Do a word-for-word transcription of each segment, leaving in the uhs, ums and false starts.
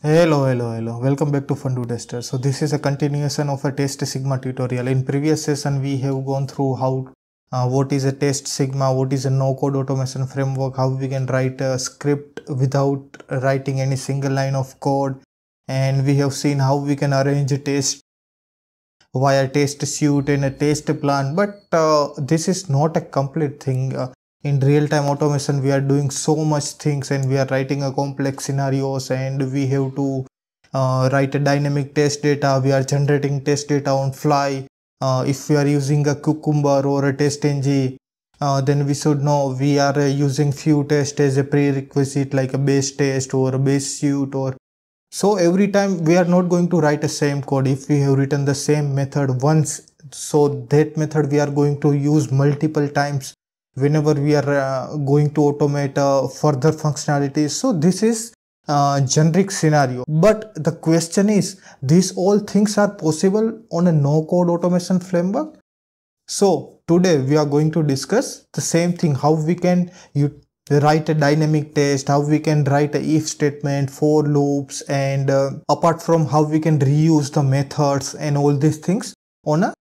Hello, hello, hello. Welcome back to FunDoo Tester. So this is a continuation of a Testsigma tutorial. In previous session, we have gone through how, uh, what is a Testsigma, what is a no-code automation framework, how we can write a script without writing any single line of code, and we have seen how we can arrange a test via test suite and a test plan. But uh, this is not a complete thing. Uh, in real-time automation, we are doing so much things, and we are writing a complex scenarios, and we have to uh, write a dynamic test data. We are generating test data on fly. Uh, if we are using a Cucumber or a TestNG, uh, then we should know we are uh, using few tests as a prerequisite, like a base test or a base suite. Or so every time we are not going to write the same code. If we have written the same method once, so that method we are going to use multiple times whenever we are uh, going to automate uh, further functionalities. So this is uh, generic scenario, but the question is, these all things are possible on a no-code automation framework. So today we are going to discuss the same thing, how we can you write a dynamic test, how we can write a if statement, for loops, and uh, apart from how we can reuse the methods and all these things on a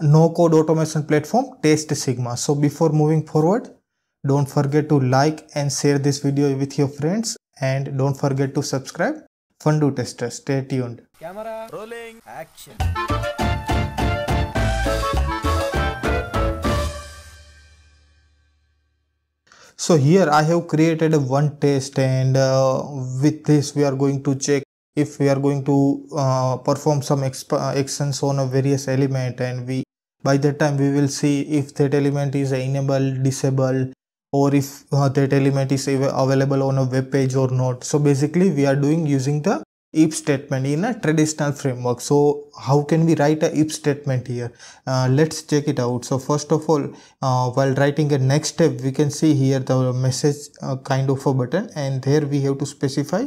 no-code automation platform Testsigma. So before moving forward, don't forget to like and share this video with your friends, and don't forget to subscribe. FunDoo Tester, stay tuned. Camera rolling, action. So here I have created a one test, and uh, with this we are going to check if we are going to uh, perform some actions on a various element, and we by that time we will see if that element is enabled, disabled, or if uh, that element is av available on a web page or not. So basically we are doing using the if statement in a traditional framework. So how can we write a if statement here? Uh, let's check it out. So first of all, uh, while writing a next step, we can see here the message uh, kind of a button, and there we have to specify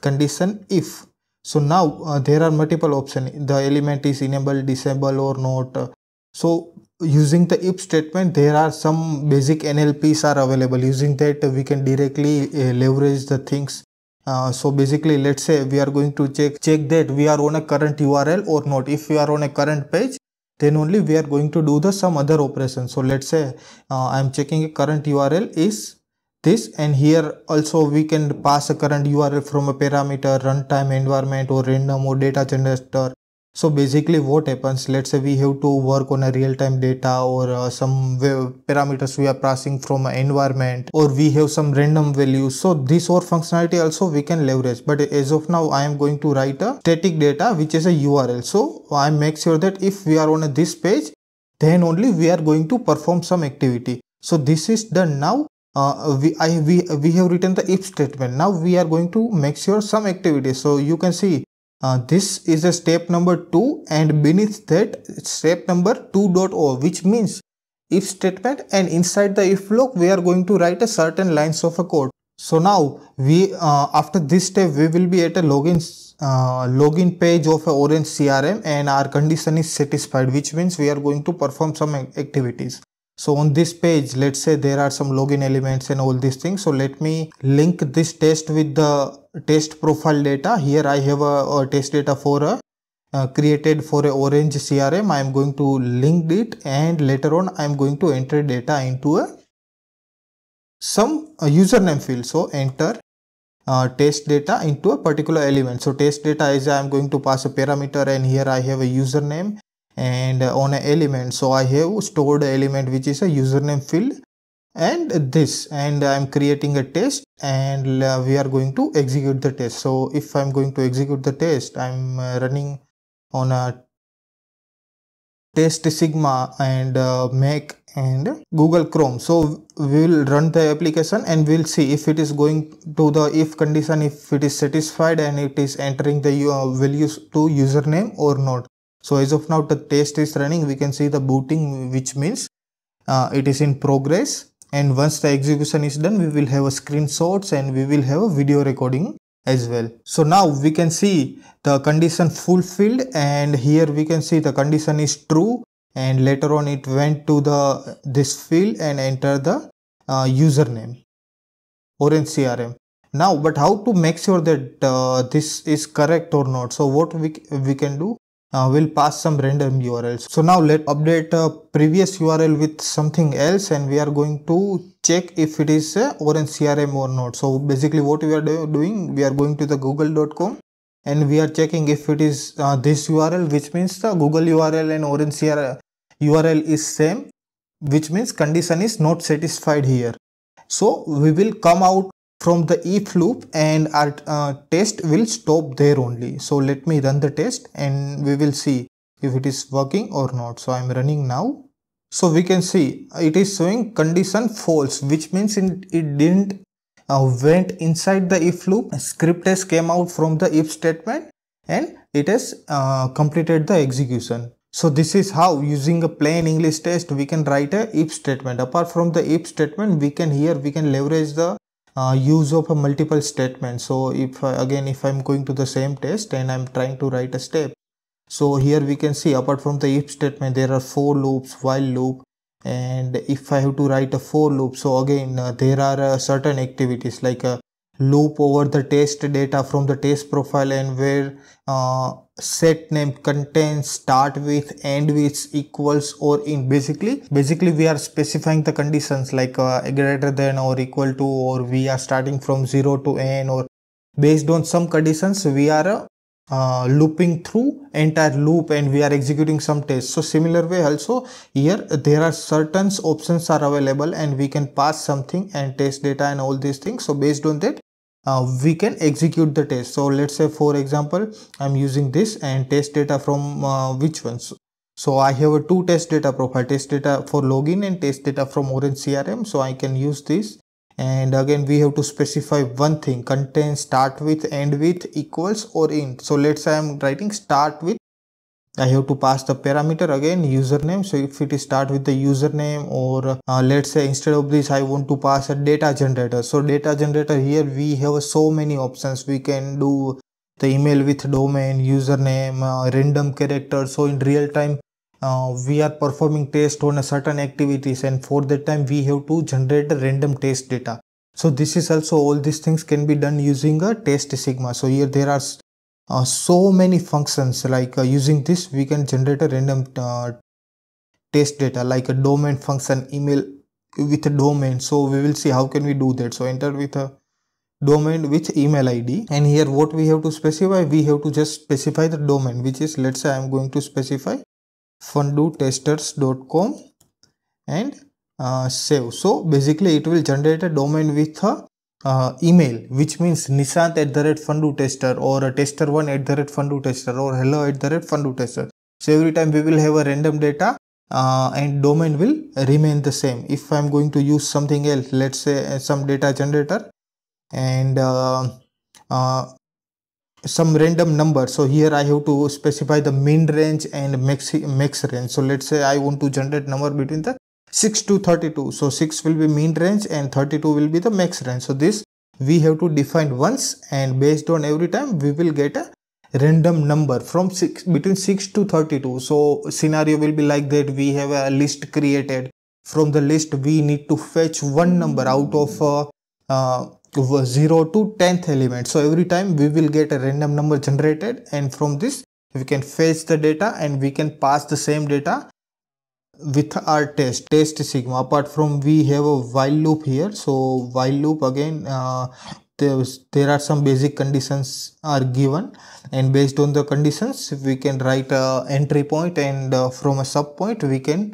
condition if. So now uh, there are multiple options. The element is enabled, disabled, or not. So using the if statement, there are some basic N L Ps are available. Using that we can directly uh, leverage the things. Uh, so basically, let's say we are going to check check that we are on a current U R L or not. If we are on a current page, then only we are going to do the some other operation. So let's say uh, I am checking a current U R L is this, and here also we can pass a current U R L from a parameter, runtime, environment, or random, or data generator. So basically what happens, let's say we have to work on a real-time data, or uh, some parameters we are passing from an environment, or we have some random values. So this or functionality also we can leverage, but as of now I am going to write a static data which is a U R L. So I make sure that if we are on a this page, then only we are going to perform some activity. So this is done now. Uh, we, I, we, we have written the if statement. Now we are going to make sure some activity. So you can see uh, this is a step number two, and beneath that step number two point zero, which means if statement, and inside the if block we are going to write a certain lines of a code. So now we uh, after this step we will be at a login uh, login page of a Orange C R M, and our condition is satisfied, which means we are going to perform some activities. So on this page, let's say there are some login elements and all these things. So let me link this test with the test profile data. Here I have a, a test data for a uh, created for a Orange C R M. I am going to link it, and later on I am going to enter data into a some a username field. So enter uh, test data into a particular element. So test data is I am going to pass a parameter, and here I have a username and on an element. So I have stored an element which is a username field, and this, and I am creating a test, and we are going to execute the test. So if I am going to execute the test, I am running on a Testsigma and uh, Mac and Google Chrome. So we will run the application, and we will see if it is going to the if condition, if it is satisfied, and it is entering the values to username or not. So as of now the test is running, we can see the booting, which means uh, it is in progress, and once the execution is done, we will have a screenshots, and we will have a video recording as well. So now we can see the condition fulfilled, and here we can see the condition is true, and later on it went to the this field and enter the uh, username Orange C R M. Now, but how to make sure that uh, this is correct or not? So what we, we can do, uh, we'll pass some random U R Ls. So now let's update a previous U R L with something else, and we are going to check if it is uh, Orange C R M or not. So basically what we are do doing, we are going to the google dot com and we are checking if it is uh, this U R L, which means the Google U R L and Orange C R M U R L is same, which means condition is not satisfied here. So we will come out from the if loop and our uh, test will stop there only. So let me run the test and we will see if it is working or not. So I am running now. So we can see it is showing condition false, which means it, it didn't uh, went inside the if loop. A script has came out from the if statement and it has uh, completed the execution. So this is how, using a plain English test, we can write a if statement. Apart from the if statement, we can here we can leverage the Uh, use of a multiple statement. So if uh, again if I'm going to the same test and I'm trying to write a step, so here we can see apart from the if statement there are for loops, while loop, and if I have to write a for loop, so again uh, there are uh, certain activities like a loop over the test data from the test profile, and where uh, set name contains start with, end with, equals, or in. Basically basically we are specifying the conditions like uh, greater than or equal to, or we are starting from zero to n, or based on some conditions we are uh, uh, looping through entire loop and we are executing some tests. So similar way also here there are certain options are available and we can pass something and test data and all these things. So based on that Uh, we can execute the test. So let's say for example I'm using this and test data from uh, which ones. So I have a two test data profile, test data for login and test data from Orange C R M. So I can use this, and again we have to specify one thing, contains start with, end with, equals, or in. So let's say I'm writing start with. I have to pass the parameter again username. So if it is start with the username, or uh, let's say instead of this I want to pass a data generator. So data generator, here we have so many options. We can do the email with domain, username, uh, random character. So in real time uh, we are performing test on a certain activities, and for that time we have to generate the random test data. So this is also, all these things can be done using a Testsigma. So here there are Uh, so many functions like uh, using this we can generate a random uh, test data, like a domain function, email with a domain. So we will see how can we do that. So enter with a domain with email I D, and here what we have to specify, we have to just specify the domain, which is, let's say I'm going to specify fun do testers dot com and uh, save. So basically it will generate a domain with a Uh, email, which means Nishant at the rate FunDooTester, or a tester one at the rate FunDooTester, or hello at the rate FunDooTester. So every time we will have a random data uh, and domain will remain the same. If I'm going to use something else, let's say some data generator and uh, uh, some random number. So here I have to specify the min range and max, max range. So let's say I want to generate number between the six to thirty-two. So six will be mean range and thirty-two will be the max range. So this we have to define once, and based on every time we will get a random number from six, between six to thirty-two. So scenario will be like that, we have a list created. From the list we need to fetch one number out of uh, uh, zero to tenth element. So every time we will get a random number generated, and from this we can fetch the data and we can pass the same data with our test Testsigma. Apart from, we have a while loop here. So while loop again uh, there, there are some basic conditions are given, and based on the conditions we can write a entry point, and uh, from a sub point we can,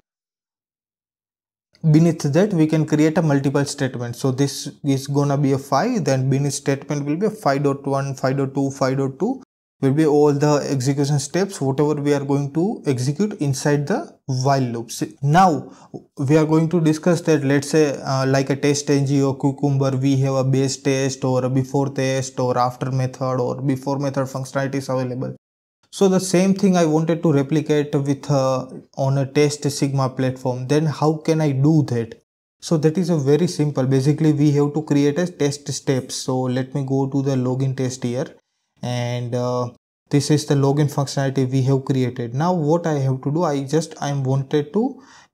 beneath that we can create a multiple statement. So this is gonna be a five, then beneath statement will be five dot one, five dot two, five dot two will be all the execution steps whatever we are going to execute inside the while loop. Now we are going to discuss that, let's say uh, like a TestNG or Cucumber, we have a base test or a before test or after method or before method functionality is available. So the same thing I wanted to replicate with uh, on a Testsigma platform. Then how can I do that? So that is a very simple. Basically we have to create a test steps. So let me go to the login test here, and uh, this is the login functionality we have created. Now what I have to do, I just I wanted to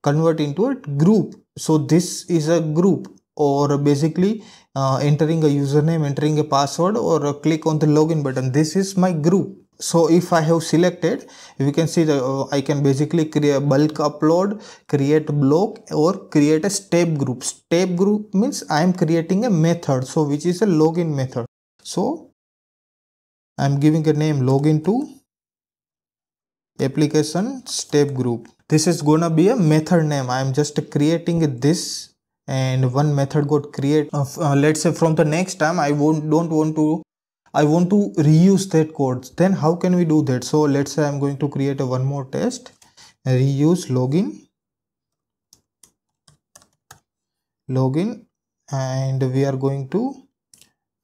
convert into a group. So this is a group, or basically uh, entering a username, entering a password, or click on the login button. This is my group. So if I have selected, we can see that uh, I can basically create a bulk upload, create block, or create a step group. Step group means I am creating a method, so which is a login method. So I am giving a name login to application step group. This is gonna be a method name. I am just creating this, and one method got create. Uh, uh, let's say from the next time I won't don't want to. I want to reuse that code. Then how can we do that? So let's say I'm going to create a one more test, reuse login, login, and we are going to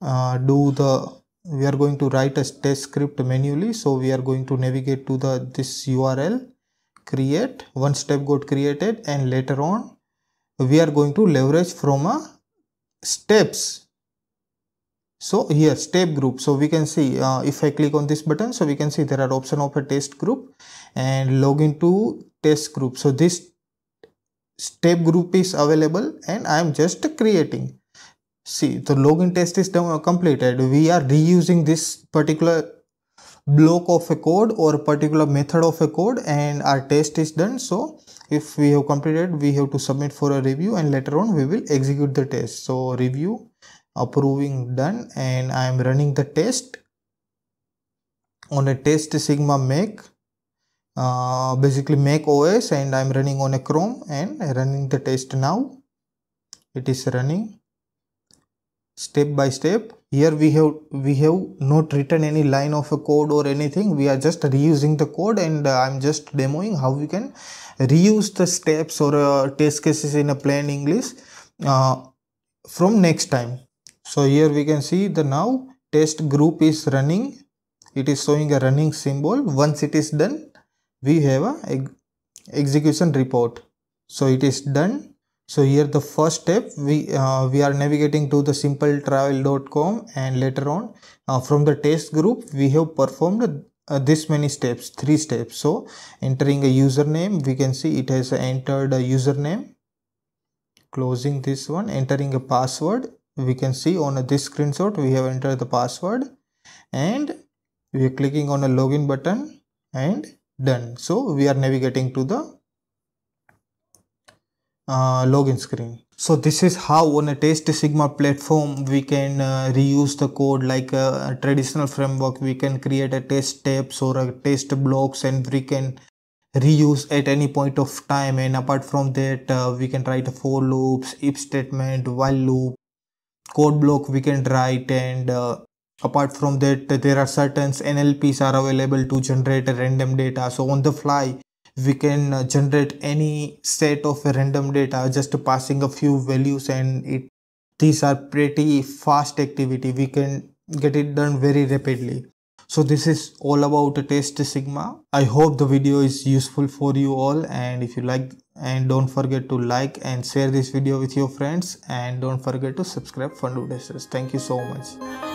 uh, do the, we are going to write a test script manually. So we are going to navigate to the, this U R L, create, one step got created, and later on we are going to leverage from a steps. So here step group, so we can see uh, if I click on this button, so we can see there are option of a test group and login to test group. So this step group is available and I am just creating. See, the login test is now completed. We are reusing this particular block of a code or particular method of a code, and our test is done. So if we have completed, we have to submit for a review, and later on we will execute the test. So review, approving, done, and I am running the test on a Testsigma Mac, uh, basically Mac O S, and I am running on a Chrome and running the test now. It is running step by step. Here we have we have not written any line of a code or anything. We are just reusing the code, and I am just demoing how we can reuse the steps or uh, test cases in a plain English uh, from next time. So here we can see the now test group is running. It is showing a running symbol. Once it is done, we have a execution report. So it is done. So here the first step, we uh, we are navigating to the Simple Travel dot com, and later on uh, from the test group we have performed uh, this many steps, three steps. So entering a username, we can see it has entered a username. Closing this one, entering a password. We can see on this screenshot we have entered the password, and we are clicking on a login button and done. So we are navigating to the uh, login screen. So this is how on a Testsigma platform we can uh, reuse the code like a, a traditional framework. We can create a test steps or a test blocks, and we can reuse at any point of time. And apart from that, uh, we can write a for loops, if statement, while loop, code block we can write, and uh, apart from that there are certain N L Ps are available to generate a random data. So on the fly we can uh, generate any set of a random data just passing a few values, and it these are pretty fast activity. We can get it done very rapidly. So this is all about Testsigma. I hope the video is useful for you all, and if you like, and don't forget to like and share this video with your friends, and don't forget to subscribe FunDooTesters. Thank you so much.